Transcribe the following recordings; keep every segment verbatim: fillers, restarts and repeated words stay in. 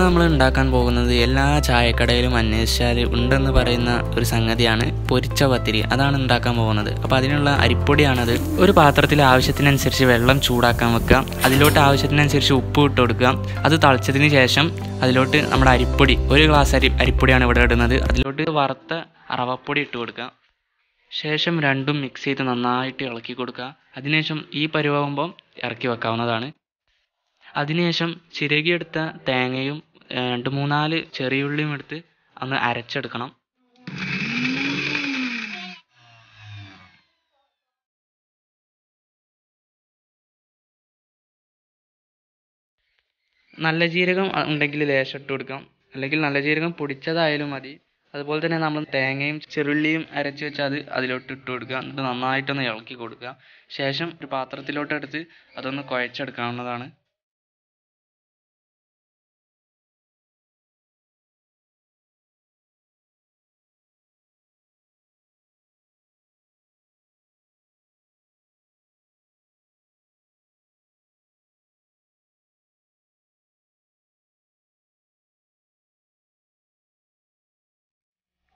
ഇന്ന് നമ്മൾ ഉണ്ടാക്കാൻ പോകുന്നത് എല്ലാ ചായക്കടയിലും അന്വേഷിച്ചാൽ ഉണ്ടെന്ന് പറയുന്ന ഒരു സംഗതിയാണ് പൊരിച്ച പത്തിരി. അതാണ് ഉണ്ടാക്കാൻ പോകുന്നത്. അപ്പോൾ അതിനുള്ള അരിപ്പൊടിയാണത്. ഒരു പാത്രത്തിൽ ആവശ്യത്തിനനുസരിച്ച് വെള്ളം ചൂടാക്കാൻ വെക്കുക. അതിലോട്ട് ആവശ്യത്തിനനുസരിച്ച് ഉപ്പ് ഇട്ട് കൊടുക്കുക. അത് തളിച്ചതിന് ശേഷം അതിലോട്ട് നമ്മുടെ അരിപ്പൊടി, ഒരു ഗ്ലാസ് അരി അരിപ്പൊടിയാണ് ഇവിടെ ഇടുന്നത്. അതിലോട്ട് വറുത്ത റവപ്പൊടി ഇട്ട് കൊടുക്കുക. ശേഷം രണ്ടും മിക്സ് ചെയ്ത് നന്നായിട്ട് ഇളക്കി കൊടുക്കുക. അതിനുശേഷം ഈ പരുവാകുമ്പോൾ ഇറക്കി വെക്കാവുന്നതാണ്. അതിനുശേഷം ചിരകിയെടുത്ത തേങ്ങയും രണ്ട് മൂന്നാല് ചെറിയുള്ളിയും എടുത്ത് ഒന്ന് അരച്ചെടുക്കണം. നല്ല ജീരകം ഉണ്ടെങ്കിൽ ലേശം ഇട്ട് കൊടുക്കാം, അല്ലെങ്കിൽ നല്ല ജീരകം പൊടിച്ചതായാലും മതി. അതുപോലെ തന്നെ നമ്മൾ തേങ്ങയും ചെറുള്ളിയും അരച്ച് വെച്ച് അത് അതിലോട്ട് ഇട്ട് കൊടുക്കുക. എന്നിട്ട് നന്നായിട്ടൊന്ന് ഇളക്കി കൊടുക്കുക. ശേഷം ഒരു പാത്രത്തിലോട്ടെടുത്ത് അതൊന്ന് കുഴച്ചെടുക്കാവുന്നതാണ്.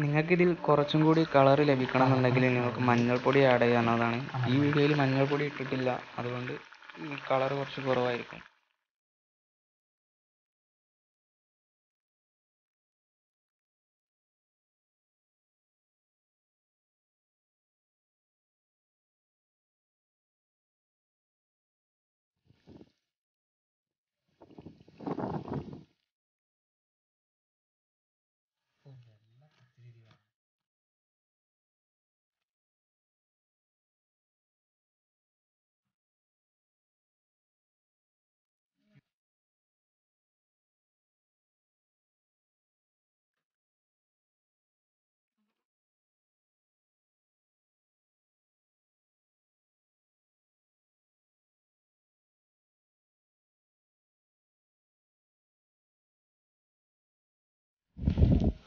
നിങ്ങൾക്കിതിൽ കുറച്ചും കൂടി കളർ ലഭിക്കണം എന്നുണ്ടെങ്കിൽ നിങ്ങൾക്ക് മഞ്ഞൾപ്പൊടി ആഡ് ചെയ്യാവുന്നതാണ്. ഈ വീഡിയോയിൽ മഞ്ഞൾപ്പൊടി ഇട്ടിട്ടില്ല, അതുകൊണ്ട് കളർ കുറച്ച് കുറവായിരിക്കും.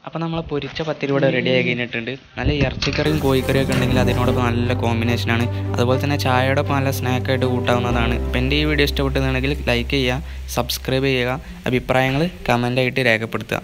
അപ്പോൾ നമ്മൾ പൊരിച്ച പത്തിരി ഇവിടെ റെഡിയായി കഴിഞ്ഞിട്ടുണ്ട്. നല്ല ഇറച്ചിക്കറിയും കോഴിക്കറിയൊക്കെ ഉണ്ടെങ്കിൽ അതിനോടൊപ്പം നല്ല കോമ്പിനേഷനാണ്. അതുപോലെ തന്നെ ചായയോടൊപ്പം നല്ല സ്നാക്കായിട്ട് കൂട്ടാവുന്നതാണ്. അപ്പോൾ എൻ്റെ ഈ വീഡിയോ ഇഷ്ടപ്പെട്ടതാണെങ്കിൽ ലൈക്ക് ചെയ്യുക, സബ്സ്ക്രൈബ് ചെയ്യുക, അഭിപ്രായങ്ങൾ കമൻ്റായിട്ട് രേഖപ്പെടുത്തുക.